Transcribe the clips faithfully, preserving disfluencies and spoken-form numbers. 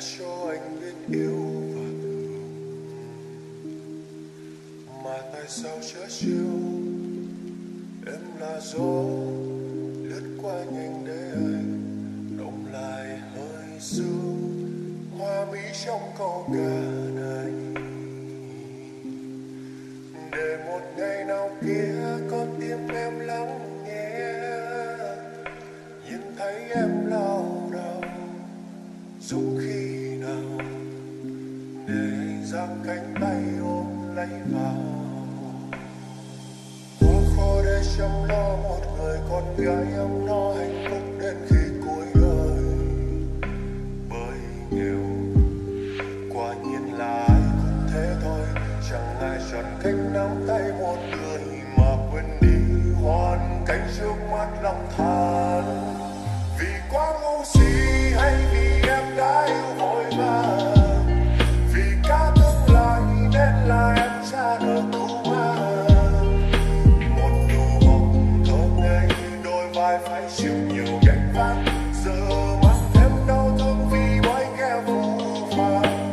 là cho anh biết yêu và thương, mà tại sao chớ chiều em là gió lướt qua nhanh để anh động lại hơi sương hoa mỹ trong câu ca này, để một ngày nào kia con tim em lắng nghe nhìn thấy em lao đao dùng khi nào để anh giang cánh tay ôm lấy vào. Quá khó để chăm lo một người con gái em nó hạnh phúc đến khi cuối đời, bởi nghèo quả nhiên là ai cũng thế thôi, chẳng ai chọn cách nắm tay một người mà quên đi hoàn cảnh trước mắt lòng than. Vì quá ngu si hay vì em đã yêu vội vã, vì cả tương lai nên là em xa được cũ mà một nụ hồng thơm ngây đôi vai phải chịu nhiều gánh vác, giờ mang thêm đau thương vì bói kẻ phù phàng.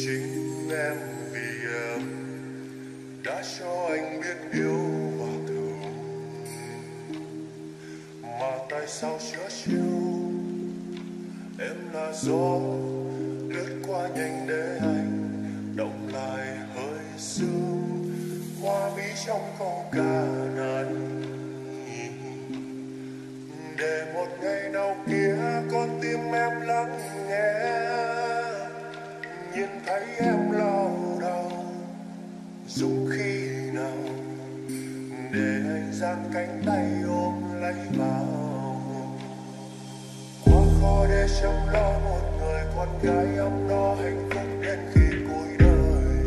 Chính em vì em đã cho anh biết yêu và thương, mà tại sao chớ chiều em là gió lướt qua nhanh để anh động lại hơi sương hoa mỹ trong câu ca này, để một ngày nào kia con tim em lắng nghe nhìn thấy em lao đao dùng khi nào để anh giang cánh tay ôm lấy vào. Quá khó để chăm lo một người con gái ấm no hạnh phúc đến khi cuối đời,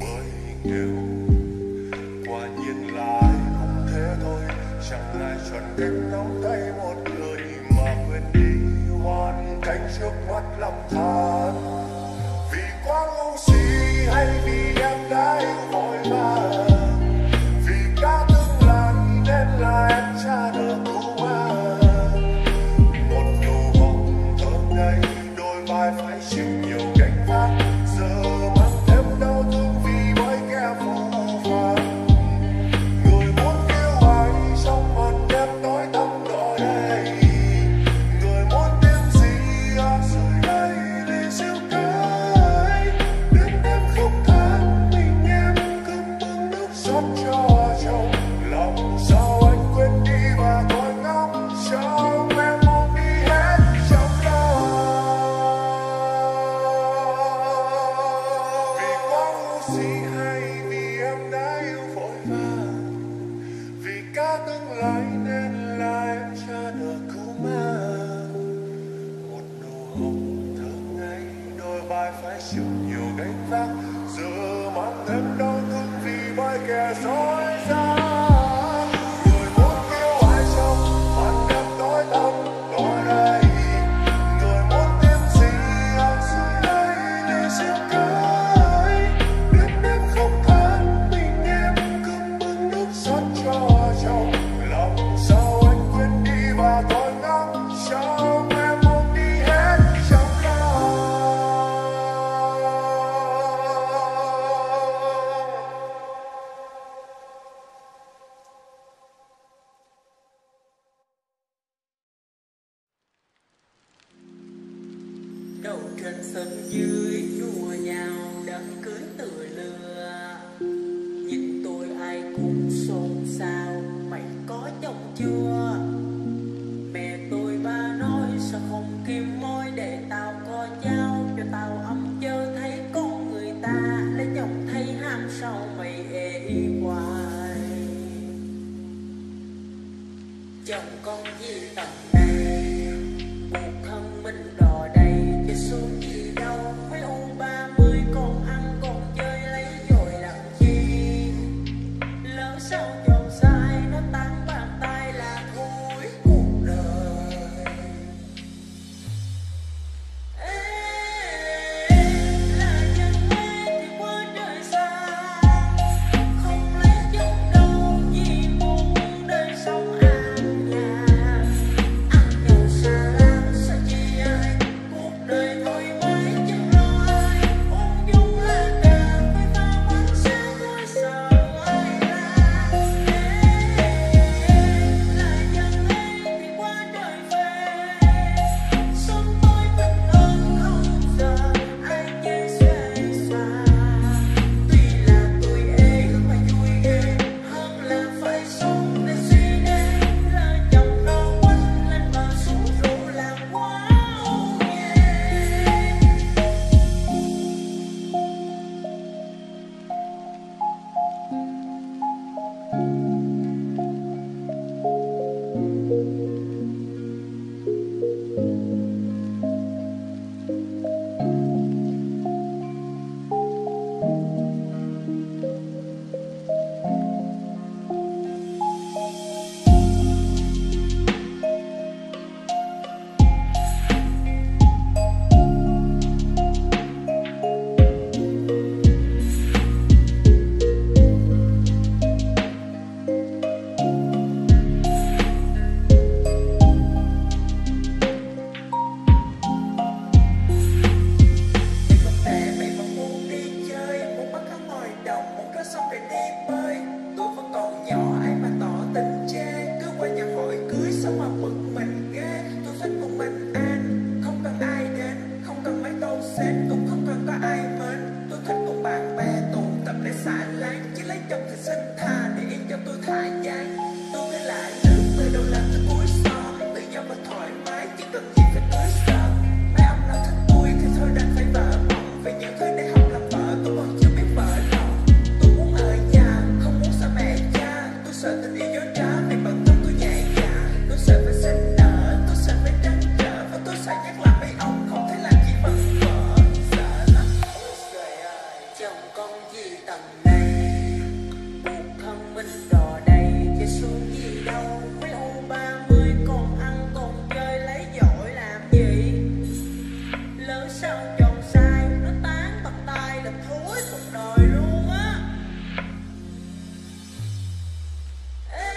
bởi nghèo quả nhiên là ai cũng thế thôi, chẳng ai chọn cách nắm tay một người mà quên đi hoàn cảnh trước mắt lòng than. Quá ngu si hay vì em đã yêu vội vã, vì cả tương lai nên là em cha được cũ mà một nụ hồng thơm ngây đôi vai phải chịu nhiều gánh vác, giờ mang thêm đau thương vì bói kẻ phù phàng. Người muốn yêu ai trong một đêm tối tăm đổi đây, người muốn tìm gì ở rời đây để siêu cơn chịu nhiều gánh vác, giờ mang thêm đau thương vì bói kẻ dối gian. Oh sân dưới đùa nhau đám cưới từ lừa. Nhìn tôi ai cũng xôn xao, mày có chồng chưa? Mẹ tôi ba nói sao không kiếm môi để tao có cháu, cho tao ấm chớ thấy con người ta lấy chồng thấy ham sao mày ê hoài. Chồng con gì tầm này buộc thân mình đò đầy cho xuống gì đâu. Mấy ô ba mươi còn ăn còn chơi lấy rồi làm chi? Lỡ sao chồng sai nó tăng bàn tay là thôi cuộc đời. Ê, là nhân thế thì quá đời xa, không lấy chồng đâu vì muốn đời sống an nhàn. Hey!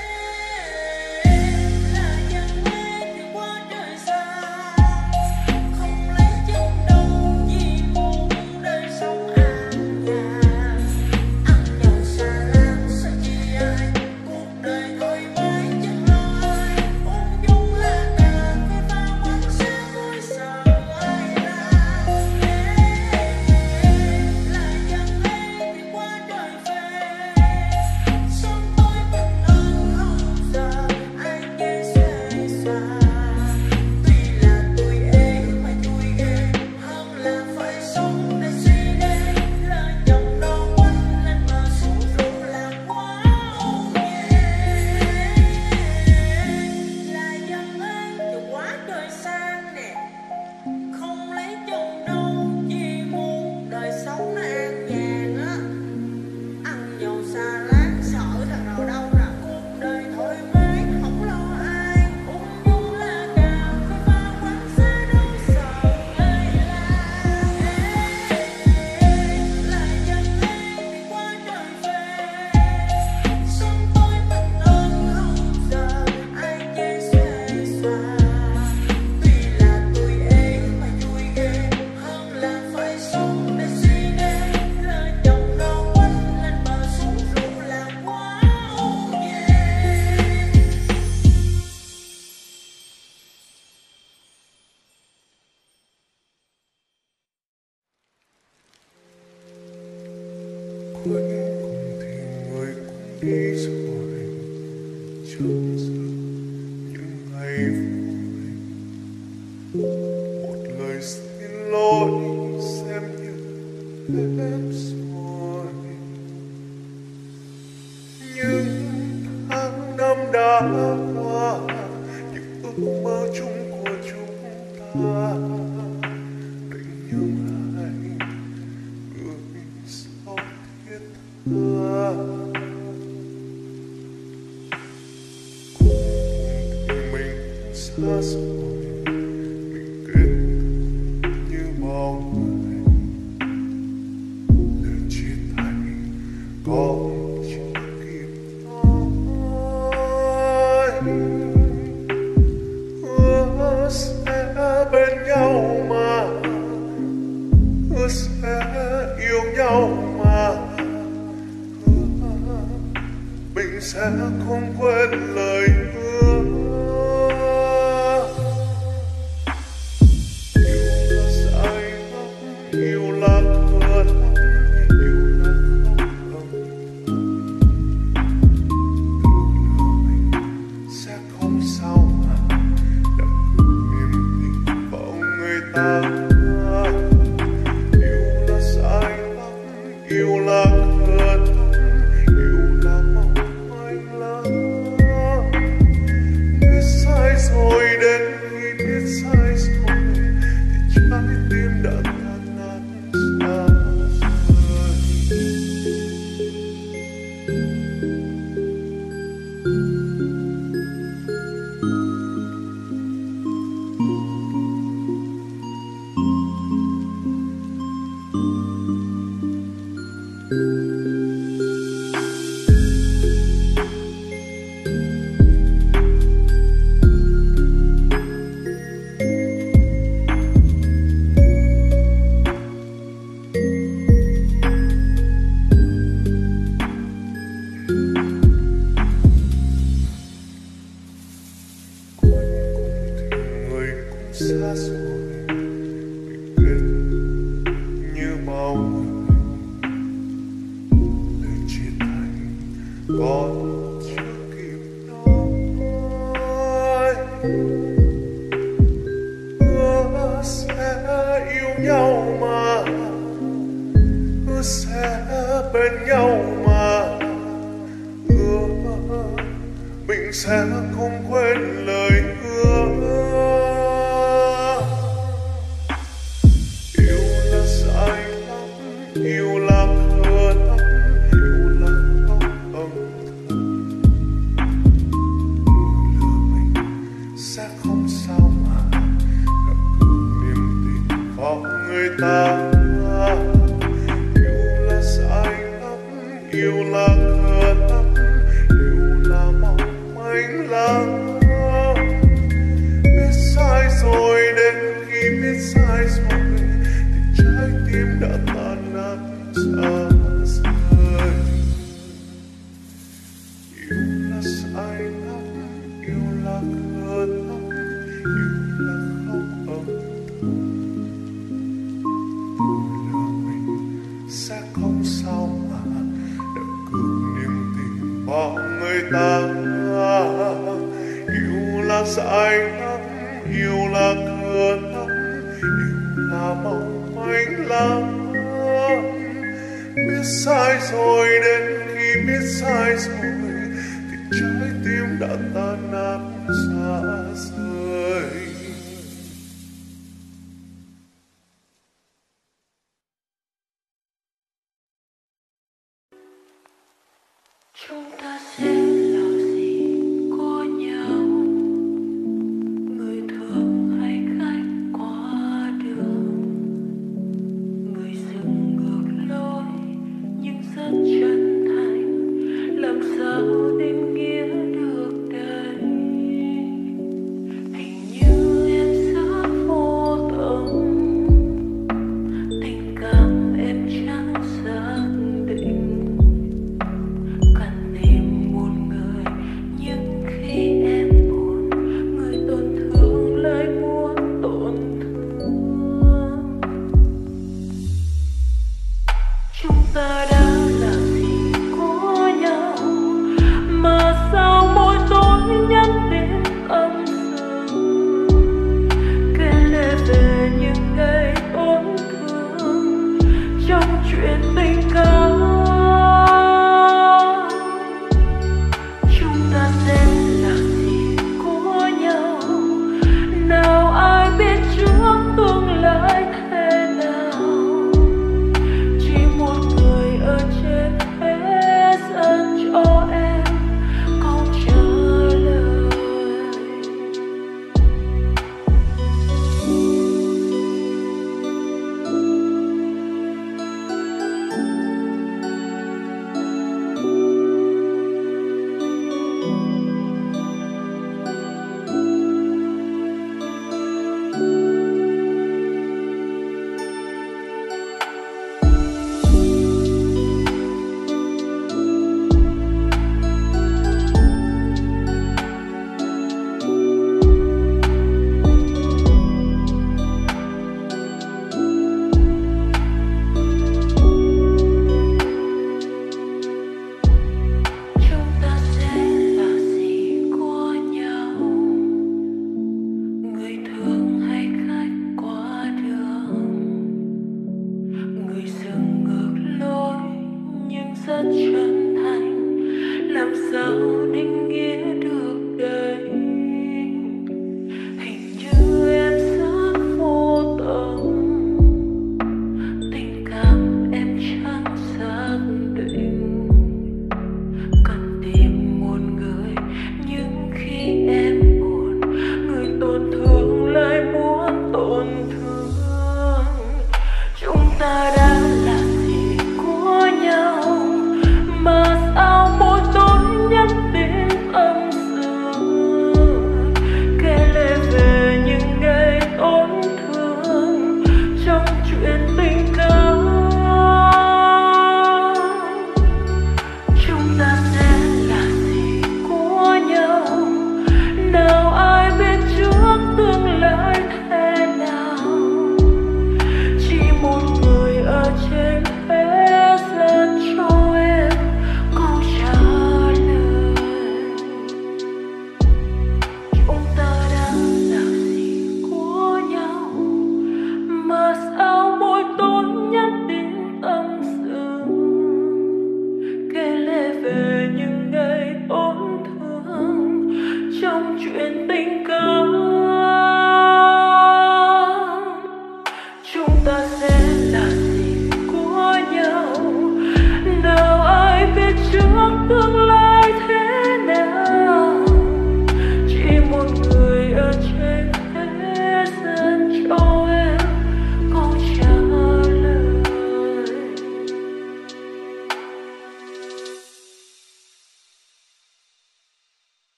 So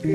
Baby,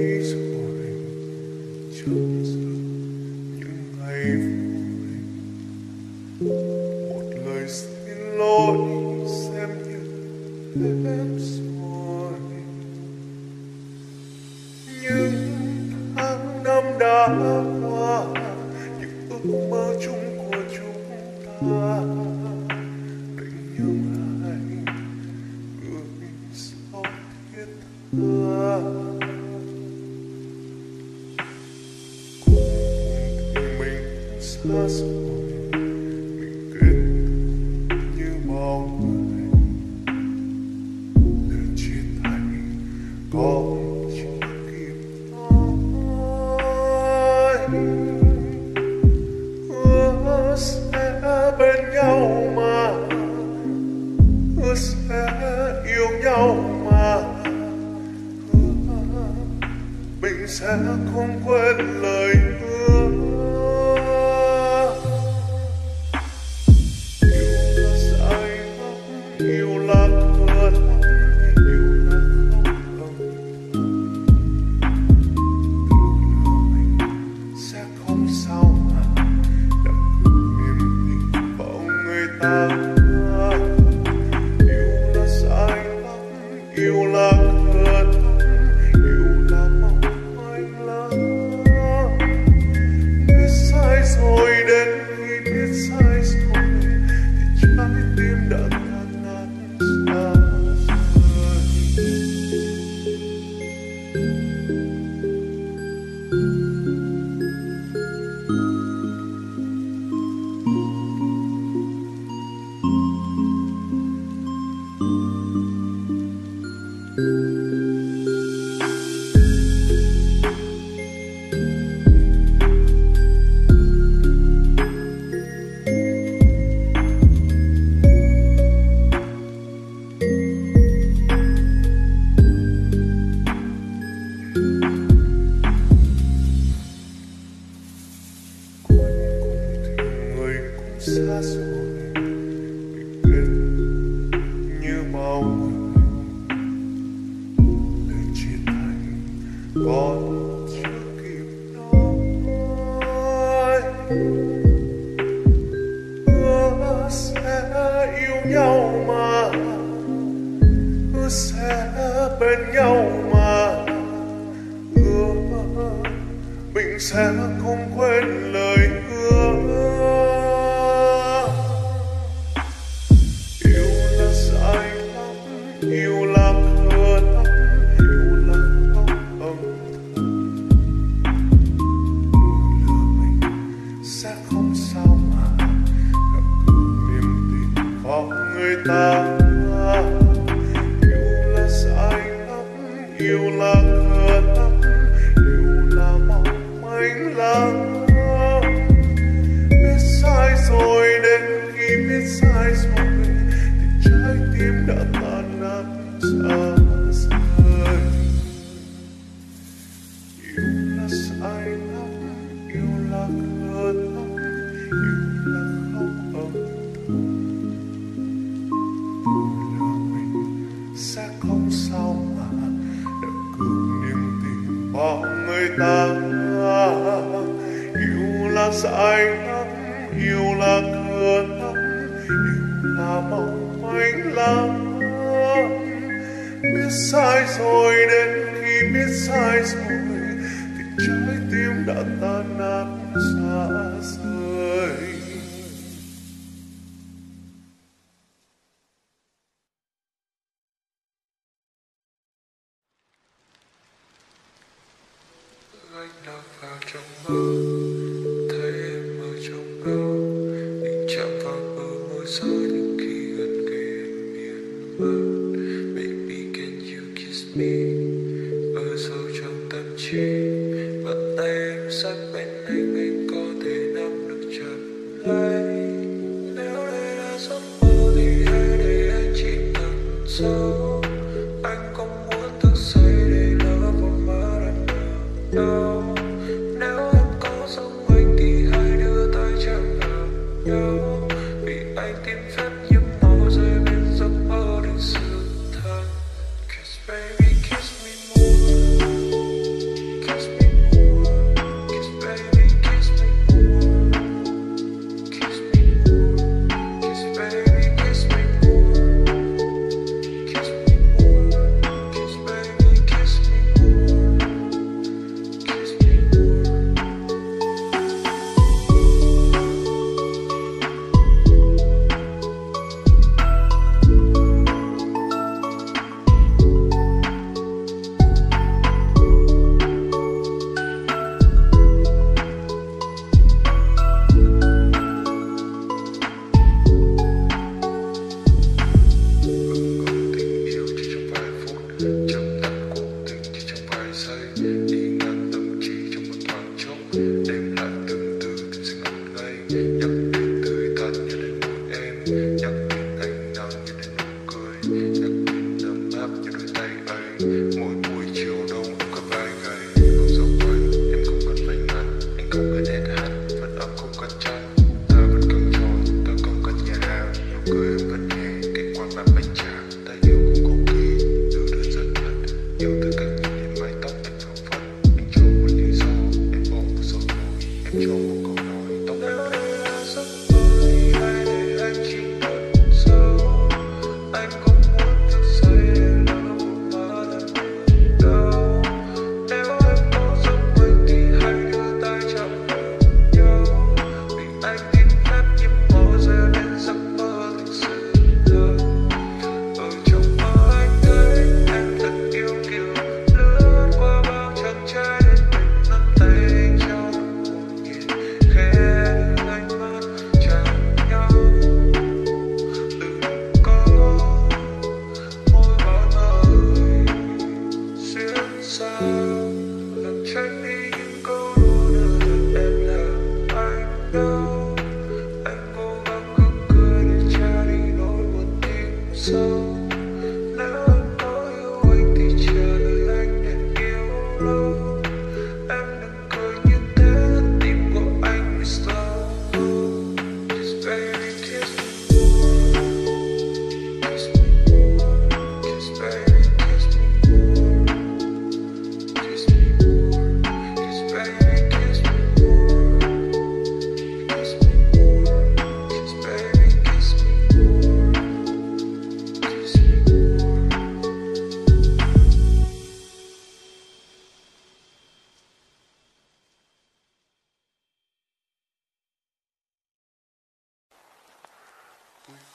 kiss me more.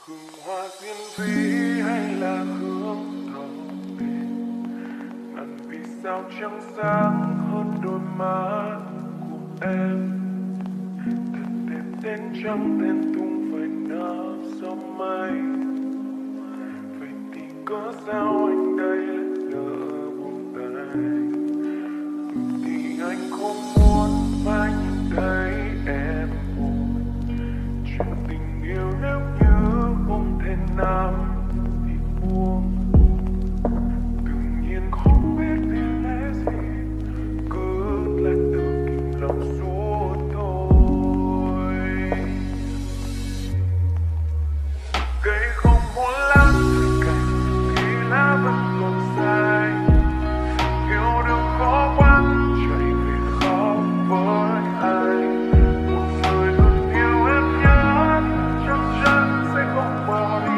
Hương hoa diên dĩ hay là hương thảo tình, ngần vì sao trắng sáng hơn đôi má của em. Thật đẹp đến trắng tên tung phải nào gió mây. Vậy thì có sao anh đây lỡ buông tay? Thì anh không muốn phải nhìn thấy em buồn. Chuyện tình yêu nếu nam thì buông, tự nhiên không biết vì lẽ gì cứ lại tự kìm lòng suốt thôi. Cây không muốn lắm cảnh thì lá vẫn còn dài, yêu đừng khó quán chạy về khó với ai. Một người luôn yêu em nhớ chắc chắn sẽ không bỏ đi.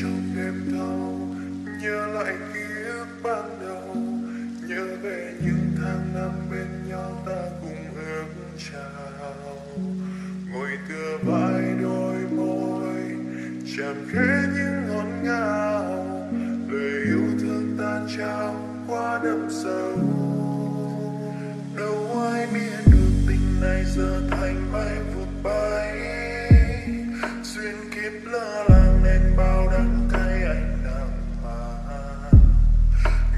trong đêm thâu, nhớ lại ký ức ban đầu, nhớ về những tháng năm bên nhau ta cùng ước chào, ngồi tựa vai đôi môi, chạm khẽ những ngọt ngào, lời yêu thương ta trao qua đậm sâu. Đâu ai biết được tình này giờ thành mai vụt bay, xuyên kiếp lỡ làng nên bao đắng cay anh đang mang,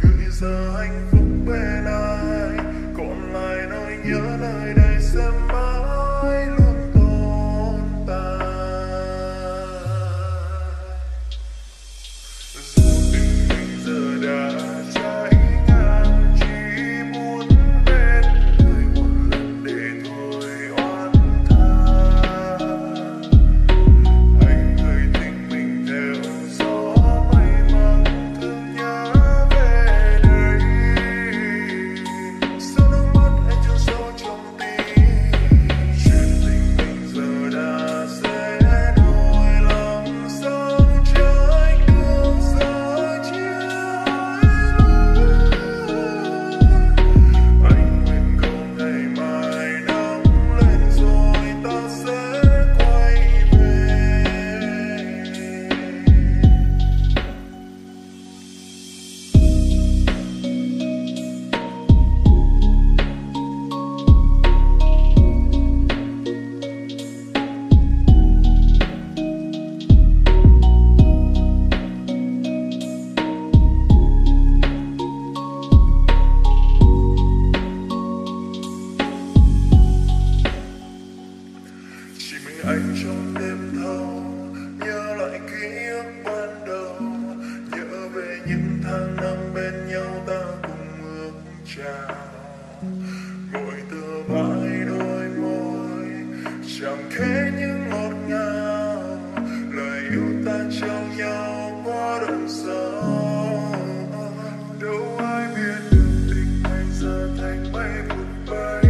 gửi giờ hạnh phúc bên ai, còn lại nỗi nhớ nơi đây sẽ mãi luôn tồn tại. Dù tình mình giờ đã trải ngang, chỉ muốn bên người một lần để thôi oán tha. Anh người tình mình theo gió bay mang thương nhớ về đây. Sau nước mắt anh chôn sâu trong tim, chuyện tình mình giờ đã sẽ đổi lòng sâu trái đường xa chia lối. Anh nguyện câu ngày mai nắng lên rồi ta sẽ quay về. Chỉ mình anh trong đêm thâu, nhớ lại ký ức ban đầu, nhớ về những tháng năm bên nhau ta cùng ước chào, ngồi tựa vai đôi môi, chạm khẽ những ngọt ngào, lời yêu ta trao nhau qua đậm sâu. Đâu ai biết được tình anh giờ thành mây vụt bay,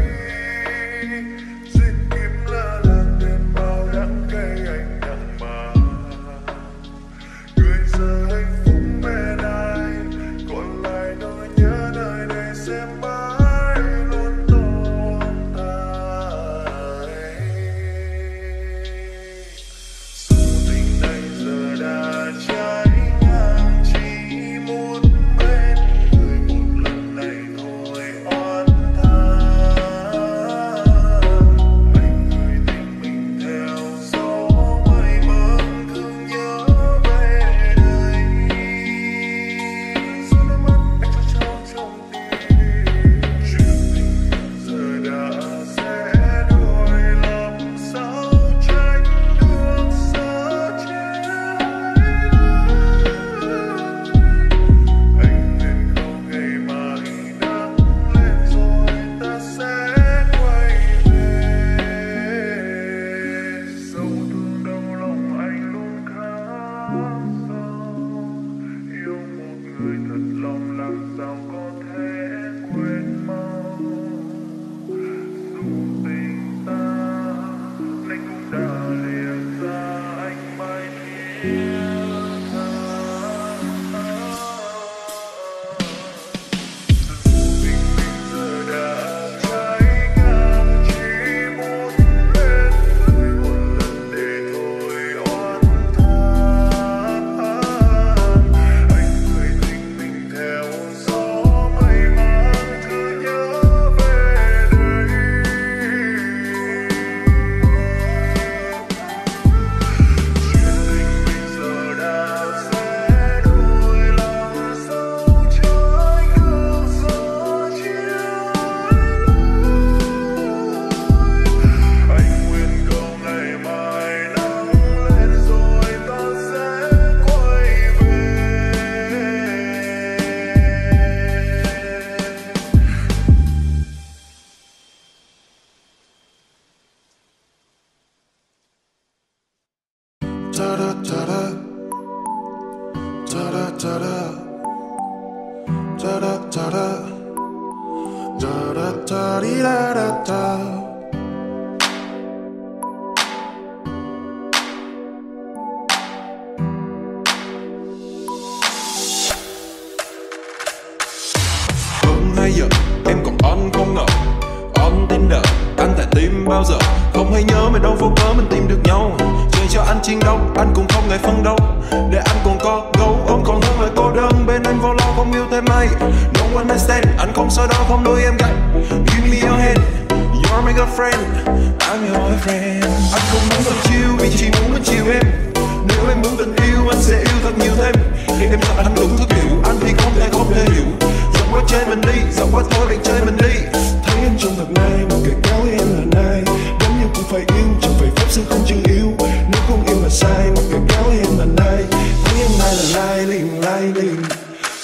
sao có thể quên mau. Dù tình ta anh cũng đã lìa xa, anh mãi thiết tha. Tình mình giờ đã trái ngang, chỉ muốn bên người một lần để thôi oán tha. Anh người tình mình theo ta-da, ta-da, ta-da, ta-da, ta-da, ta-da, ta-da, ta-da, ta-da. bây giờ em còn on không ngờ, on Tinder anh tại tim bao giờ. Không hay nhớ mày đâu vô cớ mình tìm được nhau. Chơi cho anh chiến đấu, anh cũng không ngại phân đấu. Để anh còn có gấu ôm còn hơn lời cô đơn. Bên anh vô lo không yêu thêm ai. No one understand, anh không so đo không đôi em gái. Give me your hand, you're my girlfriend, I'm your boyfriend. Anh không muốn thật chiêu vì chỉ muốn anh chiều em. Nếu em muốn tình yêu anh sẽ yêu thật nhiều thêm. Em thật anh đúng thức hiểu, anh thì không thể không thể hiểu. Dẫu quá chơi mình đi, dẫu quá thôi bạn chơi mình đi. Thấy em trông thật nay, một cái cáo em là nay. Đánh nhau cũng phải yêu, chẳng phải phép sẽ không chừng yêu. Nếu không yêu là sai, một cái cáo em là nay. Thấy em nay là lai, liền lai liền.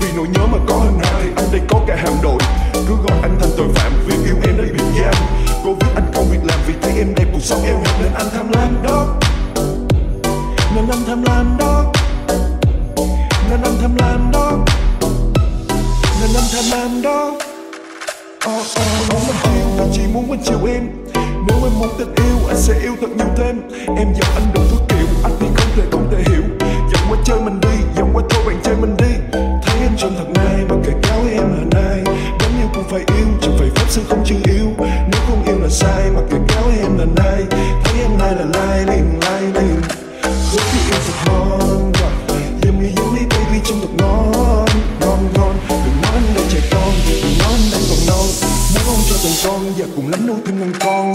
Vì nỗi nhớ mà có hơn hai, anh đây có cả hàm đội. Cứ gọi anh thành tội phạm, vì yêu em đây bị giam. Cô viết anh không việc làm vì thấy em đẹp cuộc sống em hẹp. Nên anh tham lam đó, nên anh tham lam đó, nên anh tham lam đó, nên anh tham lam đó. Oh oh oh, anh yêu vì chỉ muốn anh chiều em. Nếu em muốn tình yêu anh sẽ yêu thật nhiều thêm. Em giàu anh đồng thứ kiểu, anh thì không thể không thể hiểu. Dẫu qua chơi mình đi, dẫu qua thôi bạn chơi mình đi. Thấy em trông thật nay, mà kể cáo em là nay. Đáng yêu cũng phải yêu, chẳng phải phép xưa không chừng yêu. Nếu không yêu là sai, mà kể cáo em là nay. Thấy em nay là lai liền lai liền. Hứa thì yêu thật ngon, yummy yummy baby trông thật ngon, ngon ngon. Đừng nói anh đang trẻ con, đừng nói anh đang còn non. Muốn không cho từng con, và cùng lắm nuôi thêm ngàn con.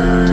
Uh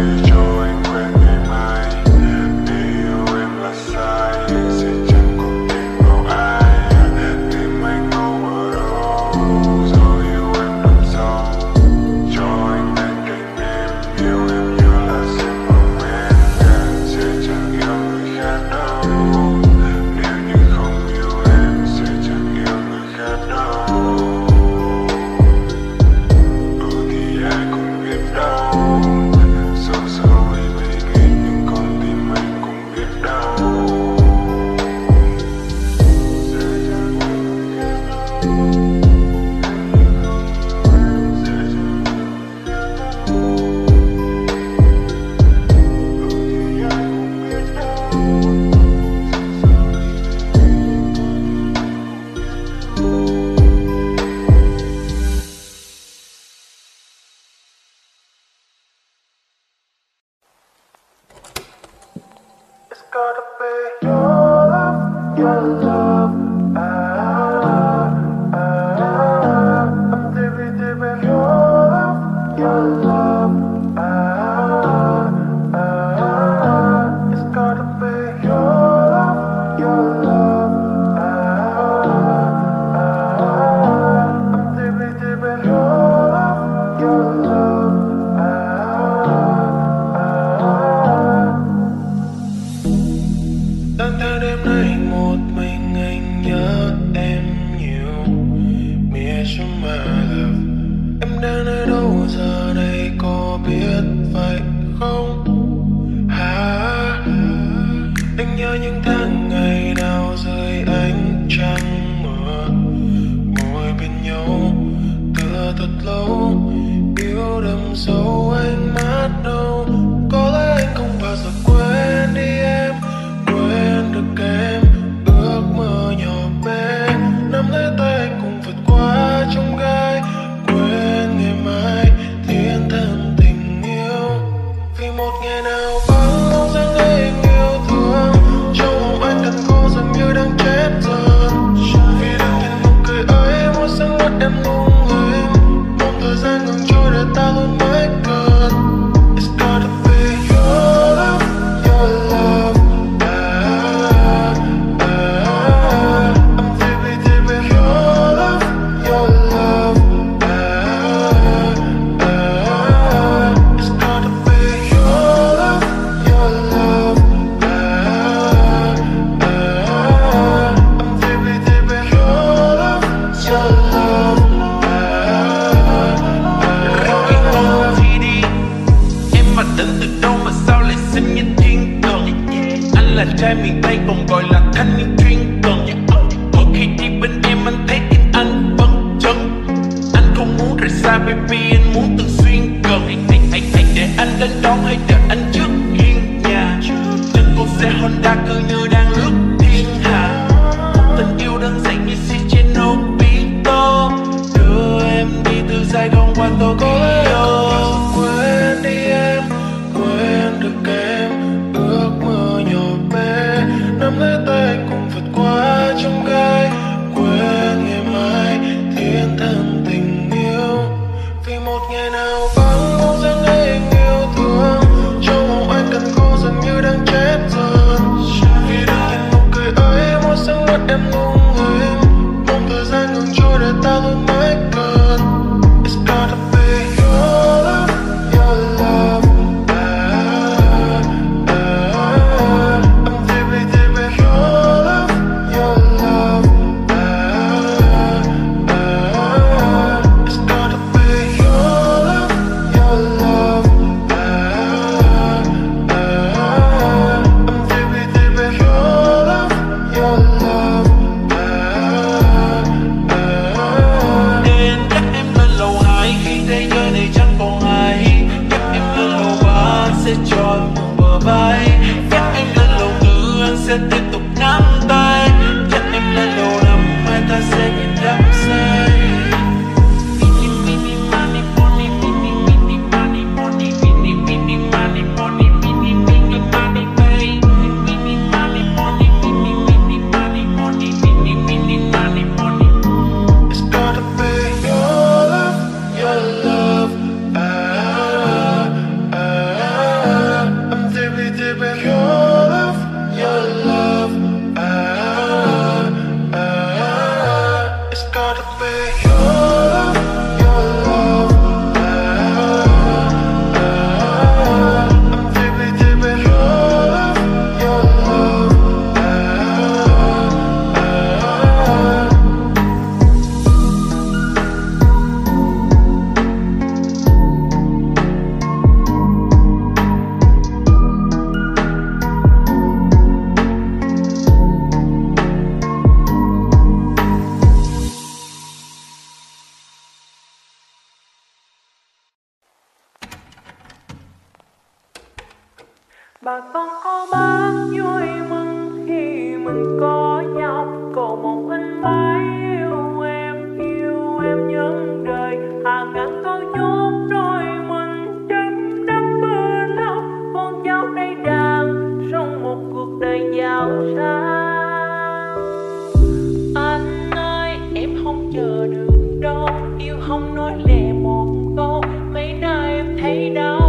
Bà con có bác vui mừng khi mình có nhau, cầu một anh mãi yêu em, yêu em nhân đời hàng ngàn câu chốt rồi mình trên đất mưa lâu. Con cháu đây đang sống một cuộc đời giàu sang. Anh ơi em không chờ được đâu, yêu không nói lè một câu, mấy nay em thấy đau.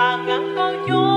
Hãy subscribe cho